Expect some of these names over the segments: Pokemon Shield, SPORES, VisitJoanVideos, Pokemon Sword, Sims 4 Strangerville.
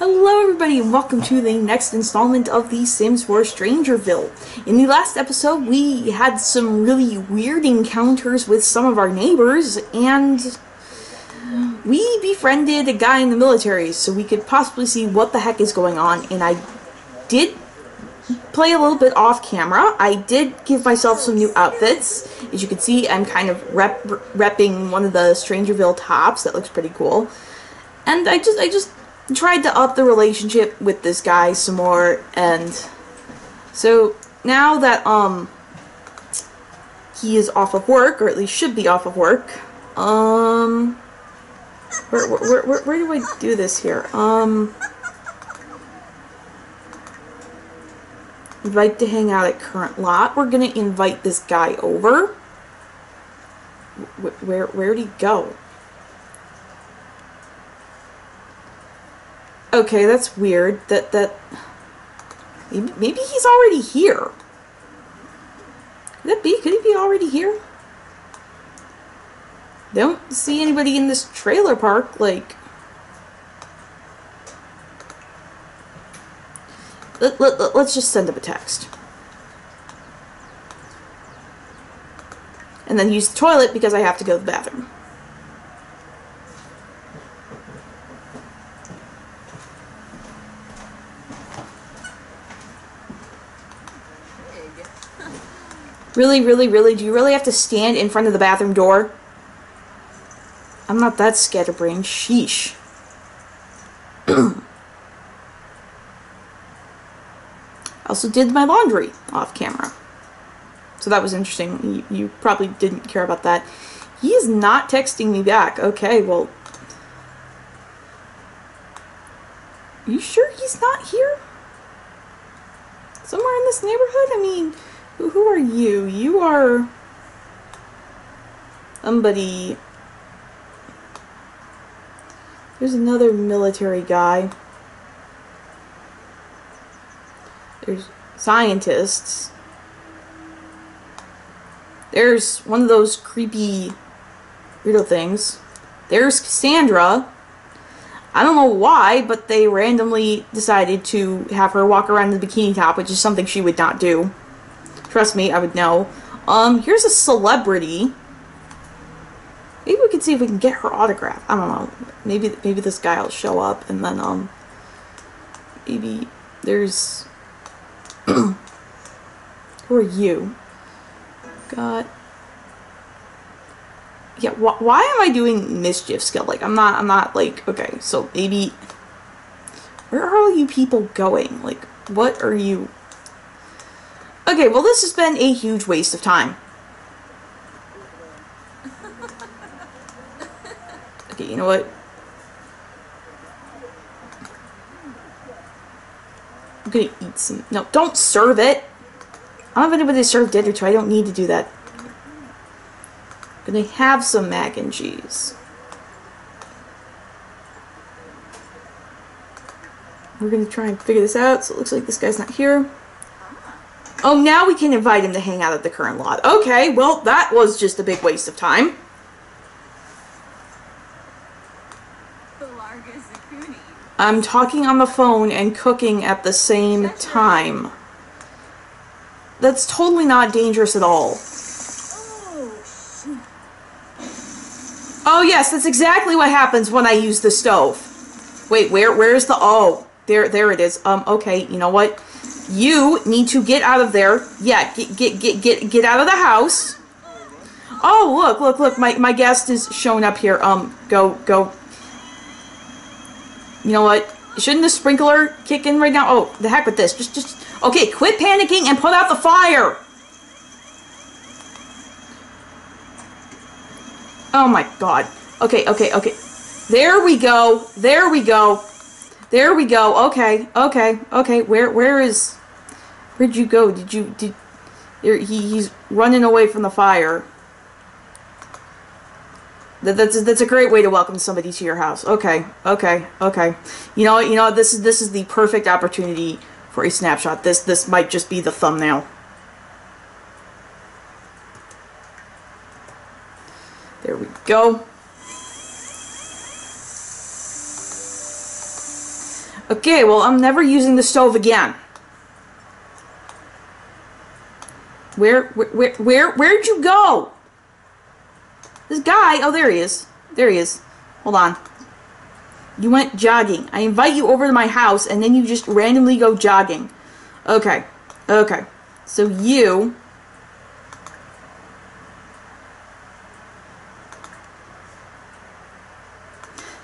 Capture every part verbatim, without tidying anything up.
Hello everybody and welcome to the next installment of the Sims four Strangerville. In the last episode we had some really weird encounters with some of our neighbors and we befriended a guy in the military so we could possibly see what the heck is going on, and I did play a little bit off camera. I did give myself some new outfits. As you can see, I'm kind of rep repping one of the Strangerville tops. That looks pretty cool. And I just, I just tried to up the relationship with this guy some more, and so now that um he is off of work, or at least should be off of work, um where where where, where do I do this here? Um invite to hang out at current lot. We're gonna invite this guy over. Where where'd he go? Okay, that's weird. That that maybe, maybe he's already here. Could that be? Could he be already here? Don't see anybody in this trailer park. Like, let, let, let, let's just send him a text, and then use the toilet because I have to go to the bathroom. Really, really, really, do you really have to stand in front of the bathroom door? I'm not that scatterbrained. Sheesh. I also did my laundry off camera. So that was interesting. You, you probably didn't care about that. He is not texting me back. Okay, well. You sure he's not here? Somewhere in this neighborhood? I mean, who are you? You are somebody. There's another military guy. There's scientists. There's one of those creepy weirdo things. There's Cassandra. I don't know why, but they randomly decided to have her walk around in the bikini top, which is something she would not do. Trust me, I would know. Um, here's a celebrity. Maybe we can see if we can get her autograph. I don't know. Maybe maybe this guy will show up, and then um, maybe there's. Who are you? Got. Yeah. Wh why am I doing mischief skill? Like I'm not. I'm not like okay. So maybe. Where are all you people going? Like, what are you? Okay, well this has been a huge waste of time. Okay, you know what? I'm gonna eat some- no, don't serve it! I don't have anybody to serve dinner to, I don't need to do that. I'm gonna have some mac and cheese. We're gonna try and figure this out, so it looks like this guy's not here. Oh, now we can invite him to hang out at the current lot. Okay, well, that was just a big waste of time. I'm talking on the phone and cooking at the same time. That's totally not dangerous at all. Oh, yes, that's exactly what happens when I use the stove. Wait, where, where's the... Oh, there, there it is. Um, okay, you know what? You need to get out of there. Yeah, get get get get get out of the house. Oh, look, look, look. My my guest is showing up here. Um, go go. You know what? Shouldn't the sprinkler kick in right now? Oh, the heck with this. Just just okay. Quit panicking and put out the fire. Oh my God. Okay, okay, okay. There we go. There we go. There we go. Okay, okay, okay. Where where is? Where'd you go? Did you did he he's running away from the fire. That that's that's a great way to welcome somebody to your house. Okay. Okay. Okay. You know, you know this is this is the perfect opportunity for a snapshot. This this might just be the thumbnail. There we go. Okay, well, I'm never using the stove again. Where, where, where, where, where'd you go? This guy, oh, there he is. There he is. Hold on. You went jogging. I invite you over to my house, and then you just randomly go jogging. Okay. Okay. So you...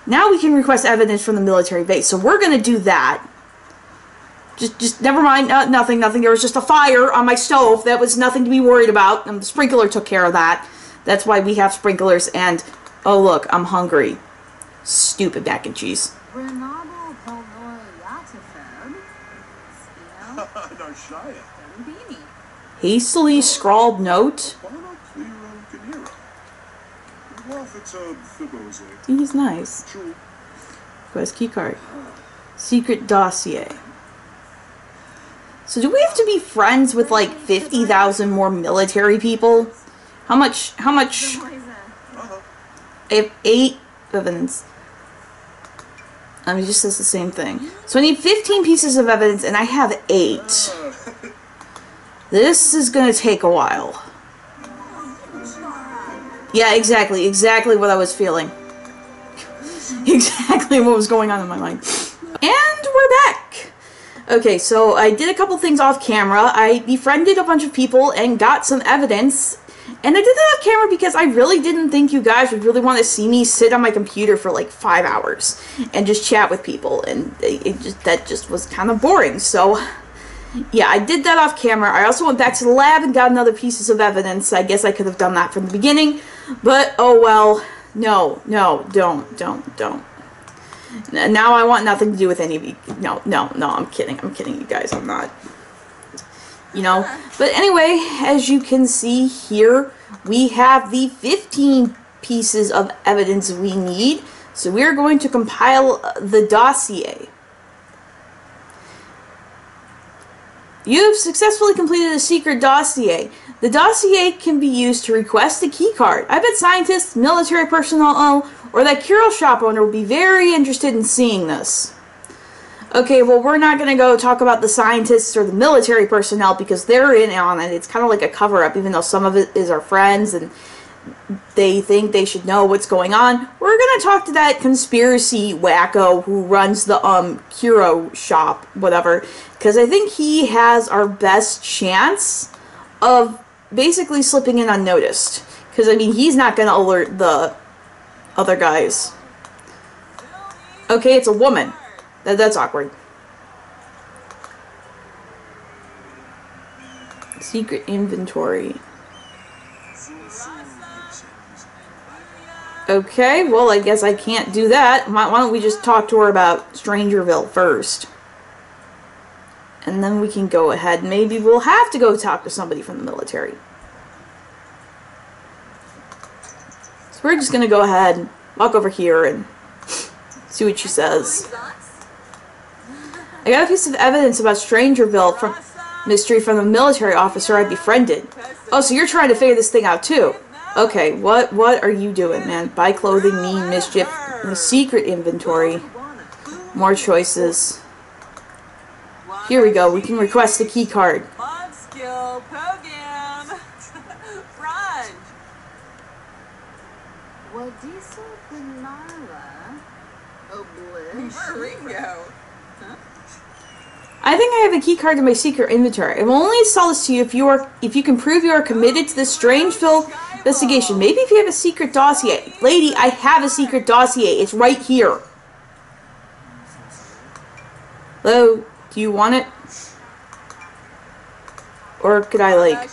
Now we can request evidence from the military base, so we're gonna do that. Just, just never mind. Uh, nothing, nothing. There was just a fire on my stove. That was nothing to be worried about. And the sprinkler took care of that. That's why we have sprinklers. And oh look, I'm hungry. Stupid mac and cheese. Hastily scrawled note. He's nice. Quest key card. Secret dossier. So do we have to be friends with like fifty thousand more military people? How much? How much? I have eight evidence. I mean, it just says the same thing. So I need fifteen pieces of evidence, and I have eight. This is gonna take a while. Yeah, exactly, exactly what I was feeling. Exactly what was going on in my mind. And we're back! Okay, so I did a couple things off camera. I befriended a bunch of people and got some evidence. And I did that off camera because I really didn't think you guys would really want to see me sit on my computer for like five hours and just chat with people. And it just, that just was kind of boring, so... Yeah, I did that off camera. I also went back to the lab and got another pieces of evidence. I guess I could have done that from the beginning, but oh well. No, no, don't, don't, don't. Now I want nothing to do with any of you. No, no, no, I'm kidding. I'm kidding, you guys. I'm not. You know. But anyway, as you can see here, we have the fifteen pieces of evidence we need. So we are going to compile the dossier. You have successfully completed a secret dossier. The dossier can be used to request a key card. I bet scientists, military personnel, or that curio shop owner will be very interested in seeing this. Okay, well, we're not going to go talk about the scientists or the military personnel because they're in on it. It's kind of like a cover-up, even though some of it is our friends and they think they should know what's going on. We're going to talk to that conspiracy wacko who runs the um curio shop, whatever, because I think he has our best chance of basically slipping in unnoticed. Because, I mean, he's not going to alert the other guys. Okay, it's a woman. That, that's awkward. Secret inventory. Okay, well, I guess I can't do that. Why don't we just talk to her about Strangerville first? And then we can go ahead. Maybe we'll have to go talk to somebody from the military. So we're just going to go ahead and walk over here and see what she says. I got a piece of evidence about Strangerville from mystery from the military officer I befriended. Oh, so you're trying to figure this thing out too. Okay, what what are you doing, man? Buy clothing, mean mischief, and a secret inventory. More choices. Here we go. We can request a key card. Mod skill program. Run. Wadisa Benala. Oblish. I think I have a key card to my secret inventory. I will only sell this to you if you are if you can prove you are committed to this Strangeville investigation. Maybe if you have a secret dossier. Lady, I have a secret dossier. It's right here. Hello? Do you want it? Or could I like?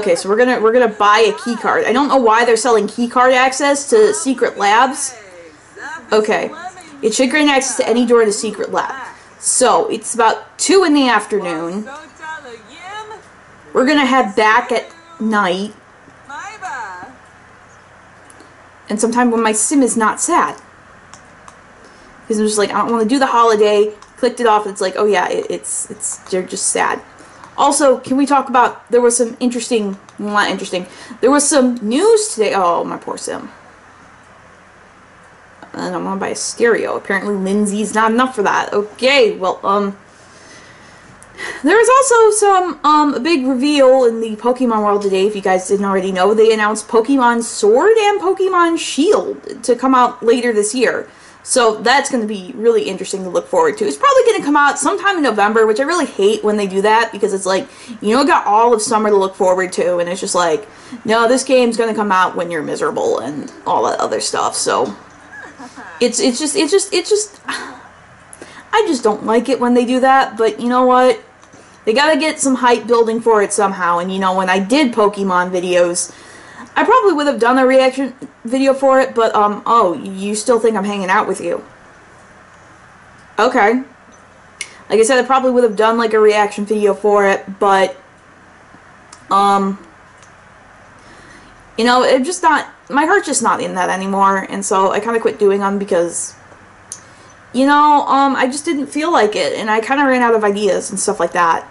Okay, so we're gonna we're gonna buy a key card. I don't know why they're selling key card access to secret labs. Okay, it should grant access to any door to secret lab. So it's about two in the afternoon. We're gonna head back at night, and sometime when my sim is not sad. Because I'm just like, I don't want to do the holiday. Clicked it off, and it's like, oh yeah, it, it's, it's, they're just sad. Also, can we talk about, there was some interesting, not interesting, there was some news today. Oh, my poor sim. And I want to buy a stereo. Apparently Lindsay's not enough for that. Okay, well, um... there was also some, um, a big reveal in the Pokemon world today, if you guys didn't already know. They announced Pokemon Sword and Pokemon Shield to come out later this year. So that's going to be really interesting to look forward to. It's probably going to come out sometime in November, which I really hate when they do that, because it's like, you know, got all of summer to look forward to, and it's just like, no, this game's going to come out when you're miserable and all that other stuff. So it's, it's just, it's just, it's just, I just don't like it when they do that, but you know what? They gotta get some hype building for it somehow, and you know, when I did Pokemon videos, I probably would have done a reaction video for it, but, um, oh, you still think I'm hanging out with you. Okay. Like I said, I probably would have done, like, a reaction video for it, but, um, you know, it just not, my heart's just not in that anymore, and so I kinda quit doing them because, you know, um, I just didn't feel like it, and I kinda ran out of ideas and stuff like that.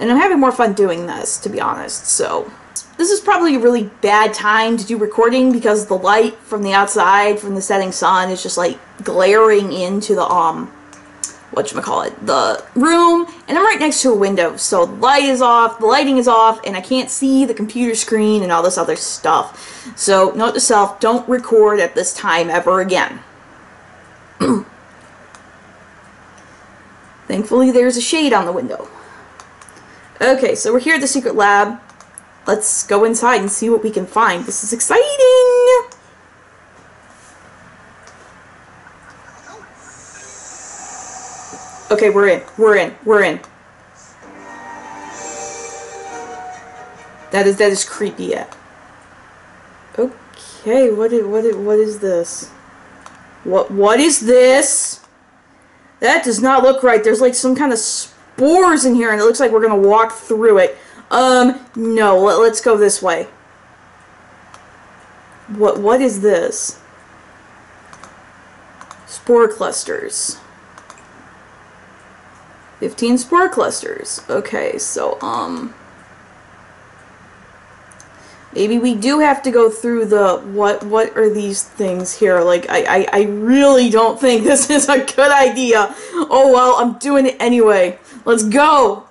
And I'm having more fun doing this, to be honest, so. This is probably a really bad time to do recording because the light from the outside, from the setting sun, is just like glaring into the, um, whatchamacallit, the room. And I'm right next to a window, so the light is off, the lighting is off, and I can't see the computer screen and all this other stuff. So, note to self, don't record at this time ever again. Thankfully, there's a shade on the window. Okay, so we're here at the secret lab. Let's go inside and see what we can find. This is exciting! Okay, we're in. We're in. We're in. That is that is creepy. Yeah. Okay, what is, what is, what is this? What what is this? That does not look right. There's like some kind of spores in here, and it looks like we're gonna walk through it. Um, no, let, let's go this way. What, what is this? Spore clusters. fifteen spore clusters. Okay, so, um... maybe we do have to go through the... What, what are these things here? Like, I, I, I really don't think this is a good idea. Oh, well, I'm doing it anyway. Let's go!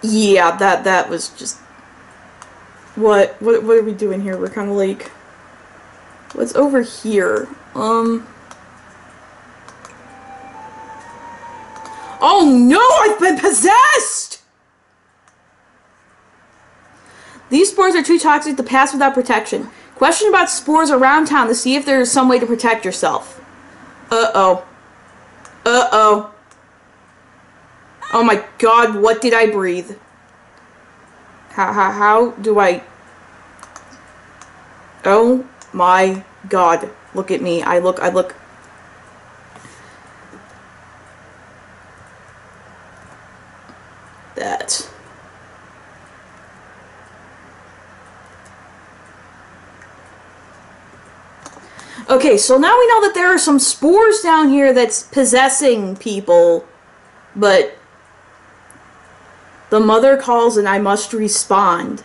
Yeah, that that was just what what what are we doing here? We're kind of like, what's over here? Um. Oh no! I've been possessed. These spores are too toxic to pass without protection. Question about spores around town to see if there is some way to protect yourself. Uh oh. Uh oh. Oh my god, what did I breathe? How, how, how do I... Oh my god. Look at me. I look, I look... That. Okay, so now we know that there are some spores down here that's possessing people, but... the mother calls and I must respond.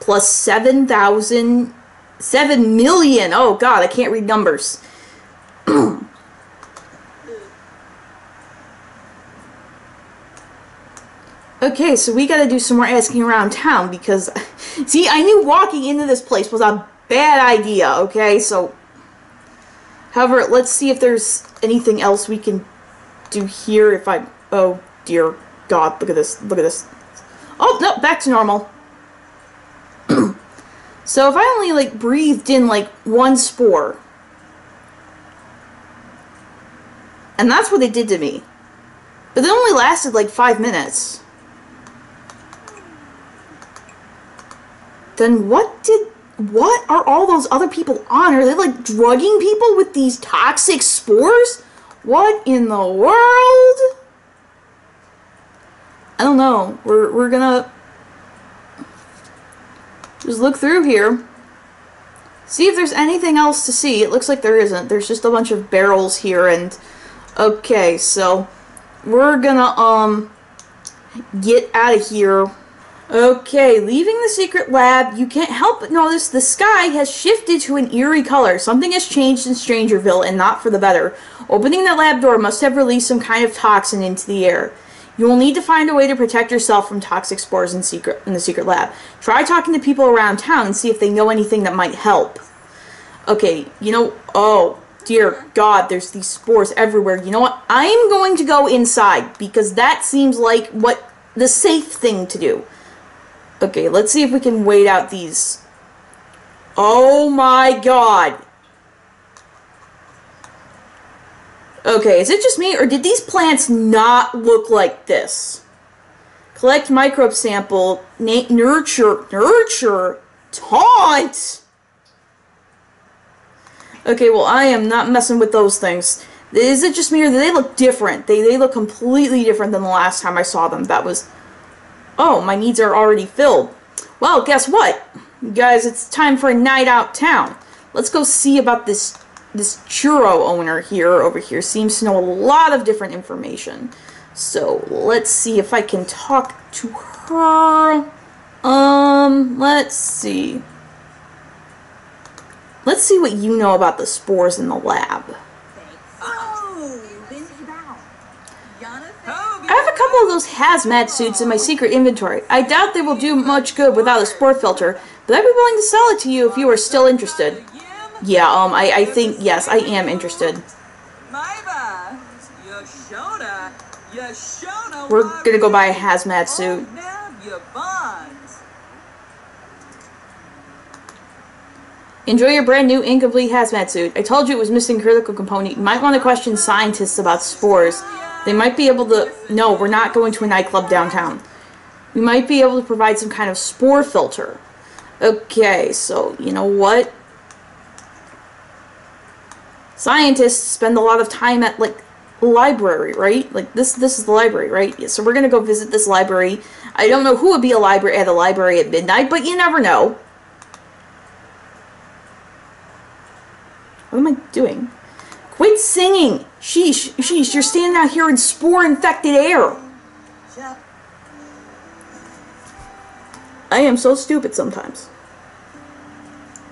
Plus seven thousand... seven million! Oh god, I can't read numbers. Okay, so we gotta do some more asking around town because... see, I knew walking into this place was a bad idea, okay? So... however, let's see if there's anything else we can do here if I... oh dear god, look at this, look at this. Oh, no, back to normal. So if I only, like, breathed in, like, one spore. And that's what it did to me. But it only lasted, like, five minutes. Then what did... what are all those other people on? Are they, like, drugging people with these toxic spores? What in the world? I don't know. We're, we're gonna just look through here. See if there's anything else to see. It looks like there isn't. There's just a bunch of barrels here and... okay, so we're gonna, um, get out of here. Okay, leaving the secret lab, you can't help but notice the sky has shifted to an eerie color. Something has changed in Strangerville, and not for the better. Opening that lab door must have released some kind of toxin into the air. You will need to find a way to protect yourself from toxic spores in, secret, in the secret lab. Try talking to people around town and see if they know anything that might help. Okay, you know, oh, dear God, there's these spores everywhere. You know what? I'm going to go inside, because that seems like what the safe thing to do. Okay, let's see if we can wait out these. Oh my God! Okay, is it just me, or did these plants not look like this? Collect microbe sample, nurture, nurture, taunt! Okay, well, I am not messing with those things. Is it just me, or do they look different? They, they look completely different than the last time I saw them. That was... Oh, my needs are already filled. Well, guess what? You guys, it's time for a night out town. Let's go see about this this churro owner here over here. Seems to know a lot of different information. So, let's see if I can talk to her. Um, let's see. Let's see what you know about the spores in the lab. I have a couple of those hazmat suits in my secret inventory. I doubt they will do much good without a spore filter, but I'd be willing to sell it to you if you are still interested. Yeah, um, I, I think, yes, I am interested. We're gonna go buy a hazmat suit. Enjoy your brand new incomplete hazmat suit. I told you it was missing a critical component. You might want to question scientists about spores. They might be able to... No, we're not going to a nightclub downtown. We might be able to provide some kind of spore filter. Okay, so, you know what? Scientists spend a lot of time at, like, the library, right? Like, this this is the library, right? Yeah, so we're going to go visit this library. I don't know who would be a library at a library at midnight, but you never know. What am I doing? Quit singing! Sheesh, sheesh, you're standing out here in spore-infected air! I am so stupid sometimes.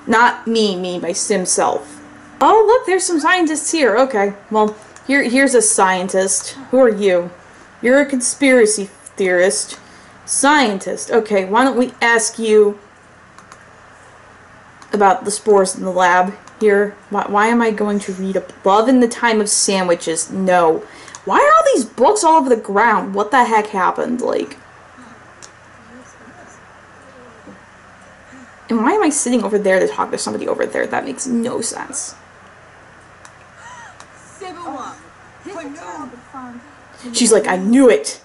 Not me, me, my sim self. Oh, look, there's some scientists here. Okay, well, here, here's a scientist. Who are you? You're a conspiracy theorist. Scientist. Okay, why don't we ask you about the spores in the lab? Here. Why, why am I going to read above in the time of sandwiches? No. Why are all these books all over the ground? What the heck happened? Like, and why am I sitting over there to talk to somebody over there? That makes no sense. She's like, I knew it.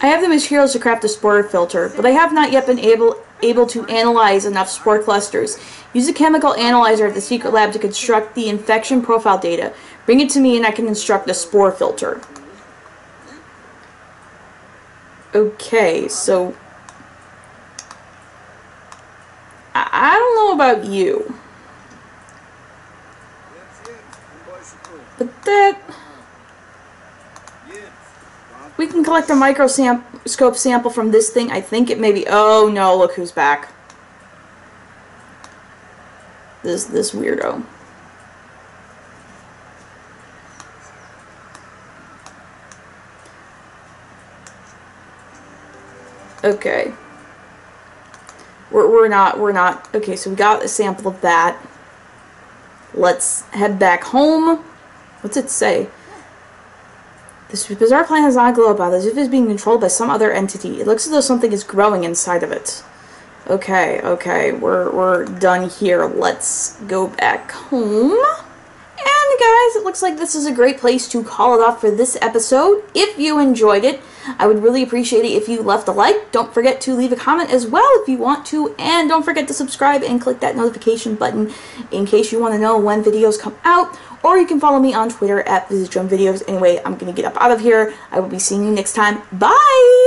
I have the materials to craft a spore filter, but I have not yet been able able to analyze enough spore clusters. Use a chemical analyzer at the secret lab to construct the infection profile data. Bring it to me and I can construct a spore filter. Okay, so... I, I don't know about you. But that... We can collect a microscope sample from this thing. I think it may be... Oh, no, look who's back. This this weirdo. Okay. We're, we're not... We're not... Okay, so we got a sample of that. Let's head back home. What's it say? This bizarre plant has not glowed about as if it's being controlled by some other entity. It looks as though something is growing inside of it. Okay, okay, we're, we're done here. Let's go back home. And guys, it looks like this is a great place to call it off for this episode. If you enjoyed it, I would really appreciate it if you left a like. Don't forget to leave a comment as well if you want to. And don't forget to subscribe and click that notification button in case you want to know when videos come out. Or you can follow me on Twitter at VisitJoanVideos. Anyway, I'm going to get up out of here. I will be seeing you next time. Bye!